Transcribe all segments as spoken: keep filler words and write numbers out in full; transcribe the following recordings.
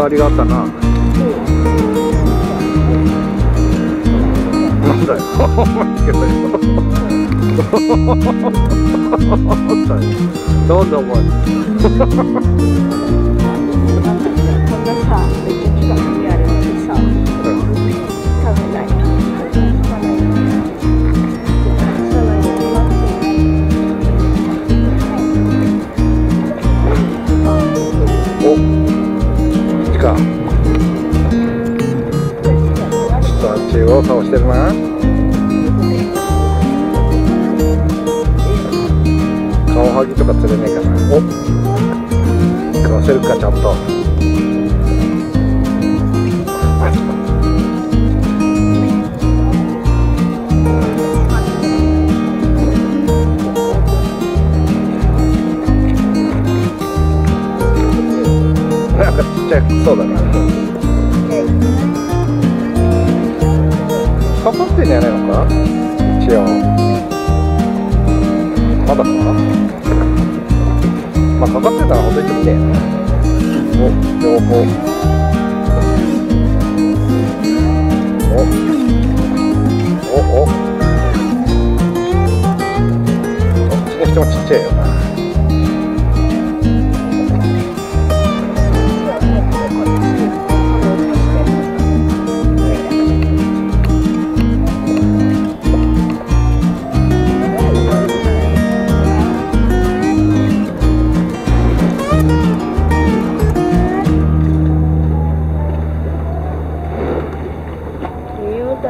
当たりがあったな。なんだよ。どうぞお前。お、倒してるな。カワハギとか釣れねえかな。お、食わせるかちゃんと。なんかちっちゃいそうだな。かかってんじゃないのか、一応まだかな。まあかかってたらほんとにちょっとねお、両方お、お、おどっちにしてもちっちゃいよな。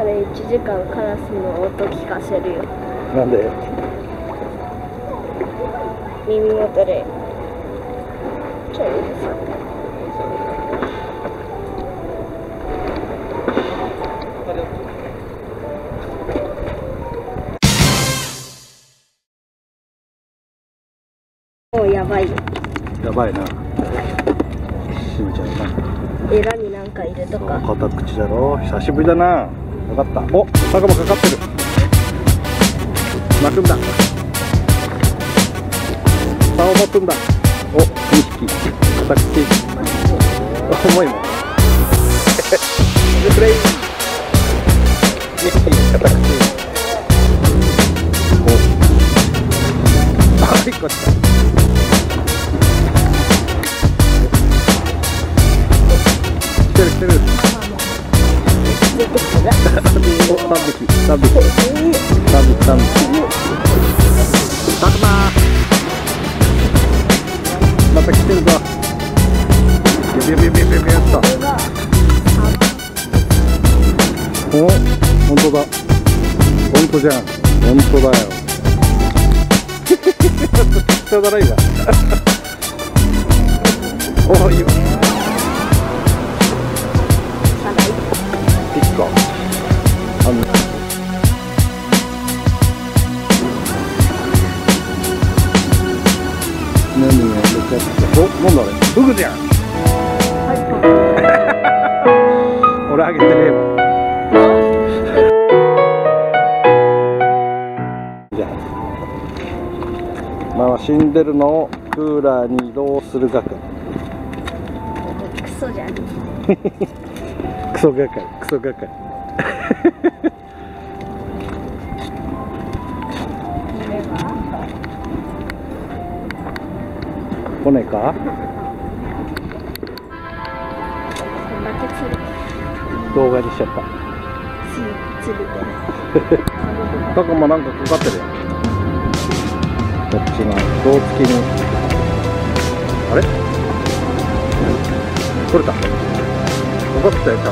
いちじかんカラスの音聞かせるよ。なんで？耳元でちょいもうやばいよ。やばいな。しみちゃんな。エラになんかいるとか。片口だろ。久しぶりだな。かかった。お、仲間かかってる。巻くんだ。竿を持つんだ。お、にひきさっき重いもんプレイにひきかたくてお、あ、いっこ来た。来てる来てる。お、さんびき、さんびき、さんびき、さんびき。たくまー。また来てるぞ。ビビビビビビビッと。お、本当だ。本当じゃん。本当だよ。ちょうどないわ。お、いいわ。何がやるかって。お、なんだあれ。フグじゃん。俺あげてねえもん。じゃあ、まあ死んでるのをクーラーに移動する係。クソじゃん。クソ係、クソ係。来ねえか。動画にしちゃった。タコもなんかかかってるよ。こっちの胴付きに。あれ？取れた。かかってたよちゃん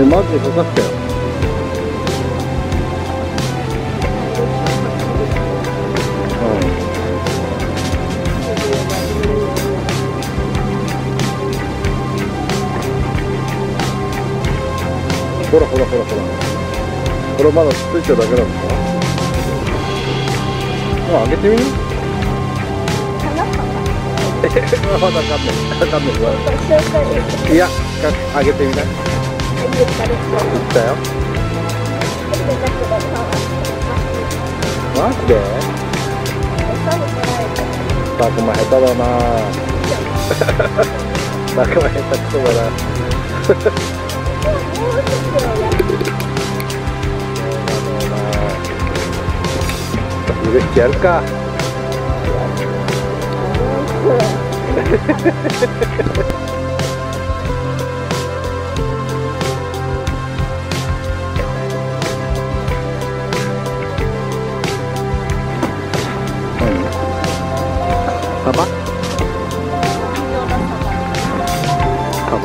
と。え、マジでかかってたよ。ほらほらほらほら、これまだつっついちゃうだけなのか。もう上げてみる。まだかんないかんない。いや、上げてみない。いったよ。マジで？ 나 그만했다 나 나 그만했다 그만아 이렇게 할까? 봐봐. 봐봐.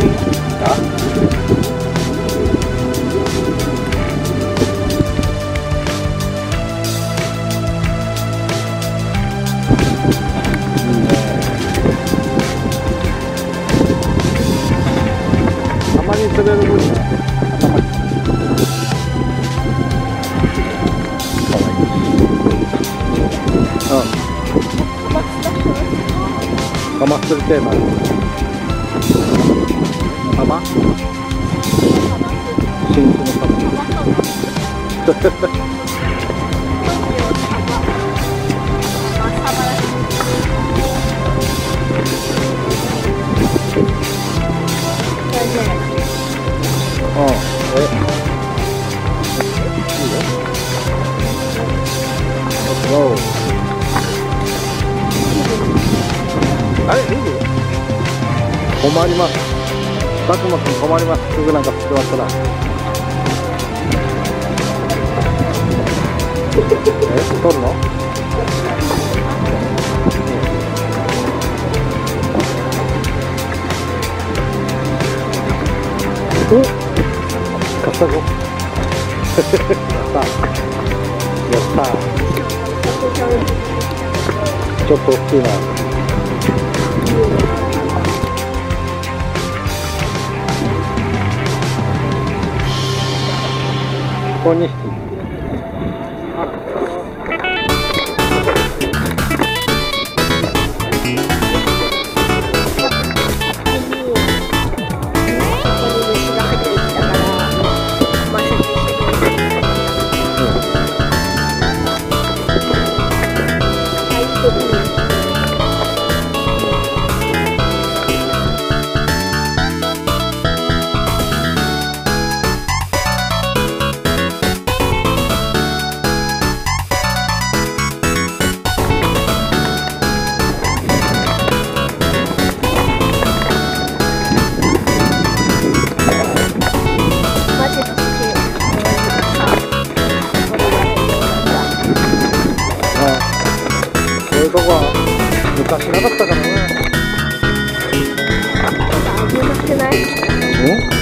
어. 감았을 때만. 감아? 신수는 감아. 어. 네. 오. 아니, 이게 고마리마스 따끔하게 고마리마스 그거 난 같이 들어왔더라. 에? 떨어? 오? 갔다고? 갔다. 갔다. 저 도끼나. 오 번昔なかったかもね。あ、うまくない？うん？